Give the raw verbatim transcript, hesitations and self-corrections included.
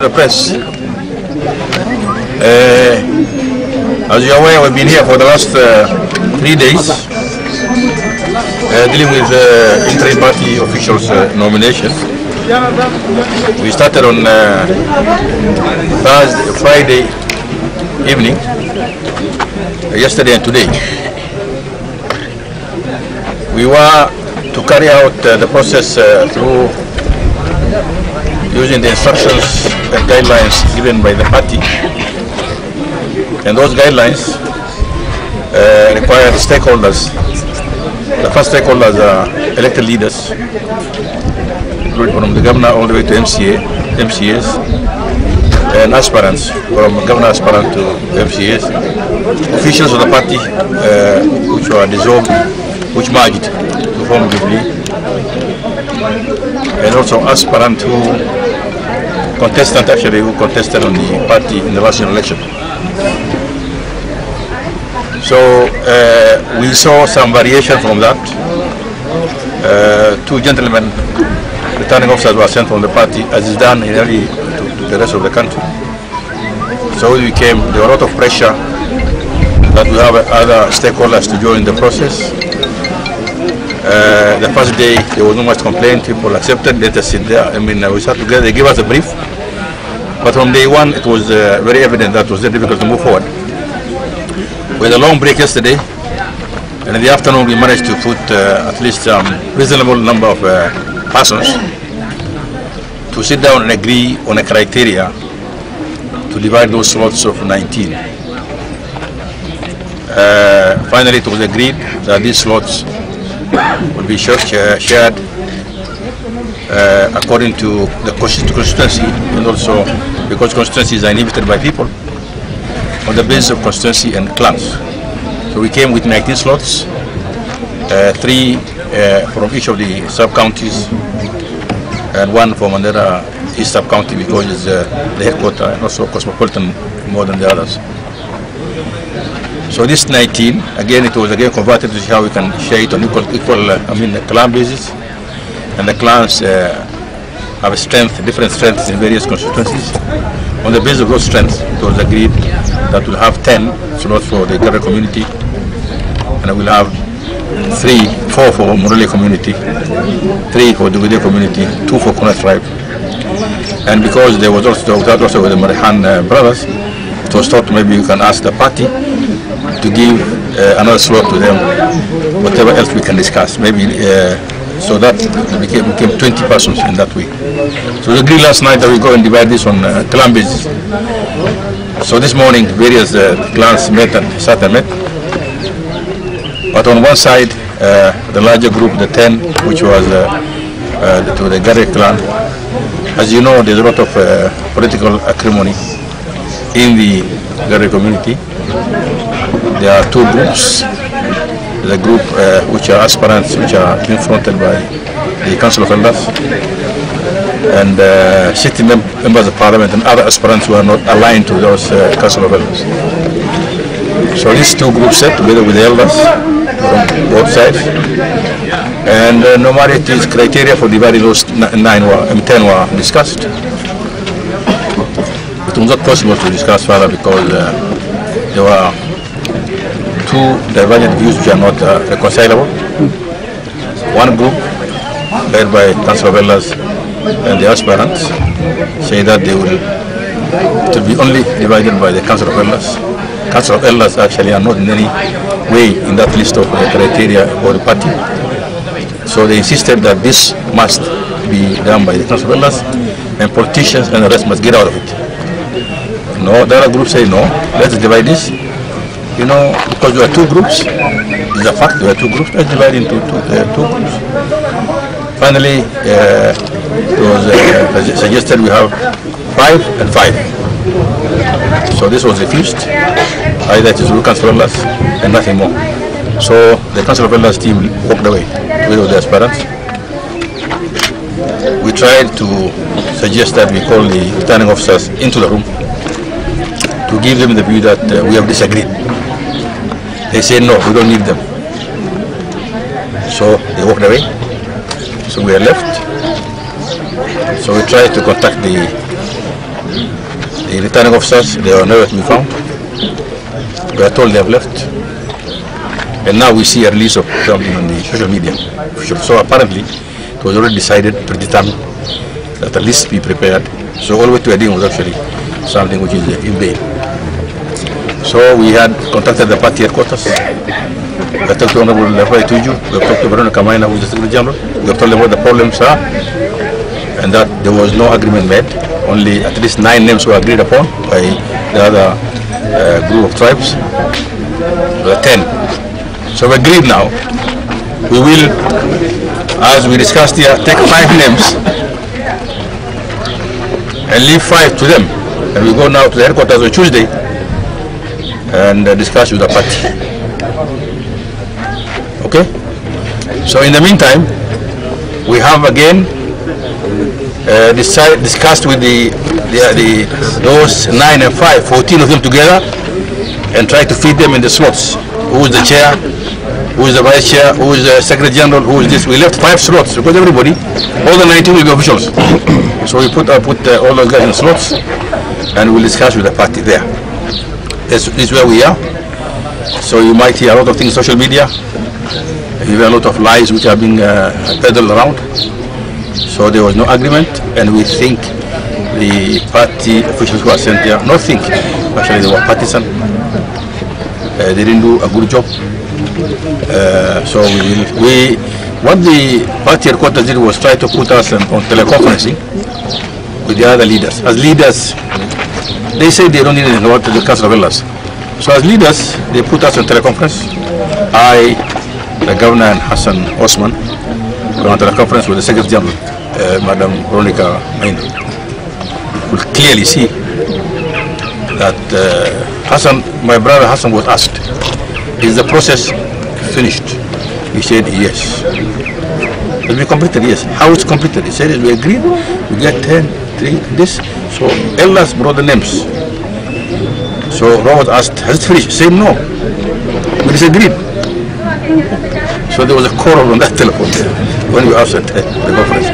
The press. Uh, as you're aware, we've been here for the last uh, three days uh, dealing with uh, inter-party officials' uh, nomination. We started on uh, Thursday, Friday evening, uh, yesterday and today. We were to carry out uh, the process uh, through using the instructions and guidelines given by the party, and those guidelines uh, require the stakeholders. The first stakeholders are elected leaders, from the governor all the way to M C A, M C As, and aspirants, from governor aspirant to M C As, officials of the party uh, which were dissolved, which merged to form Jubilee, and also aspirant who contestant actually who contested on the party in the last election. So uh, we saw some variation from that. Uh, two gentlemen, returning officers, were sent from the party, as is done in every to, to the rest of the country. So we came. There was a lot of pressure that we have other stakeholders to join the process. Uh, the first day there was no much complaint. People accepted. Let us sit there. I mean, uh, we sat together. They gave us a brief, but from day one it was uh, very evident that it was very difficult to move forward. We had a long break yesterday, and in the afternoon we managed to put uh, at least a um, reasonable number of uh, persons to sit down and agree on a criteria to divide those slots of nineteen. Uh, finally, it was agreed that these slots will be shared uh, according to the constituency, and also because constituencies are inhibited by people on the basis of constituency and clans. So we came with nineteen slots, uh, three uh, from each of the sub-counties, and one from Mandera East sub-county because it's uh, the headquarters and also cosmopolitan more than the others. So this nineteen, again, it was again converted to see how we can share it on equal, equal uh, I mean, the clan basis, and the clans uh, have strength, different strengths in various constituencies. On the basis of those strengths, it was agreed that we'll have ten slots for the Gare community, and we'll have three, four for Morelia community, three for Dubede community, two for Kuna tribe, and because there was also that also with the Marihan uh, brothers, it was thought maybe you can ask the party to give uh, another slot to them, whatever else we can discuss. Maybe uh, so that became, became twenty persons in that way. So we agreed last night that we go and divide this on uh, clan basis. So this morning various uh, clans met and sat and met. But on one side, uh, the larger group, the ten, which was uh, uh, to the Gare clan. As you know, there's a lot of uh, political acrimony in the Gare community. There are two groups, the group uh, which are aspirants, which are confronted by the Council of Elders, and uh, sitting mem members of Parliament and other aspirants who are not aligned to those uh, Council of Elders. So these two groups sat together with the elders from both sides, and uh, no matter it is criteria for dividing those nine were, um, ten were discussed. It was not possible to discuss further because uh, there were two divergent views which are not uh, reconcilable. One group, led by Council of Elders and the aspirants, say that they will to be only divided by the Council of Elders. Council of Elders actually are not in any way in that list of the criteria for the party. So they insisted that this must be done by the Council of Elders, and politicians and the rest must get out of it. No, the other group say no, let's divide this. You know, because there are two groups, it's a fact, there are two groups, let's divide into two, uh, two groups. Finally, uh, it was uh, suggested we have five and five. So this was refused, either it is the Council of Elders and nothing more. So the Council of Elders team walked away with their aspirants. We tried to suggest that we call the returning officers into the room to give them the view that uh, we have disagreed. They say no, we don't need them. So they walked away. So we are left. So we tried to contact the The returning officers, they are nowhere to be found. We are told they have left. And now we see a release of something on the social media. So apparently, it was already decided, predetermined, that the list be prepared. So all what we are doing was actually something which is in vain. So we had contacted the party headquarters. We have talked to Honorable Lefay Tuju, we have talked to Bruno Kamaina, who is the Secretary General. We have told them what the problems are, and that there was no agreement made. Only at least nine names were agreed upon by the other uh, group of tribes. There were ten. So we agreed now. We will, as we discussed here, take five names and leave five to them. And we go now to the headquarters on Tuesday and uh, discuss with the party. Okay? So in the meantime, we have again uh, decide, discussed with the, the, the those nine and five, fourteen of them together, and try to feed them in the slots. Who is the chair? Who is the vice chair? Who is the secretary general? Who is this? We left five slots because everybody, all the nineteen will be officials. So we put uh, put uh, all those guys in slots, and we'll discuss with the party there. This, this is where we are. So you might hear a lot of things on social media. There were a lot of lies which are being uh, peddled around. So there was no agreement, and we think the party officials who are sent there, not think, actually they were partisan. Uh, they didn't do a good job. Uh, so we, we, what the party headquarters did was try to put us on, on teleconferencing with the other leaders. As leaders, they say they don't need anything to discuss novellas. So as leaders, they put us on teleconference. I. The governor and Hassan Osman were on a conference with the Secretary General, uh, Madam Veronica Maino. We could clearly see that uh, Hassan, my brother Hassan, was asked, "Is the process finished?" He said, "Yes." It will be completed, yes. How it's completed? He said, "We agreed. We get ten, three, this." So elders brought the names. So Robert asked, "Has it finished?" He said, "No. We disagreed." So there was a quarrel on that telephone when we asked at the conference.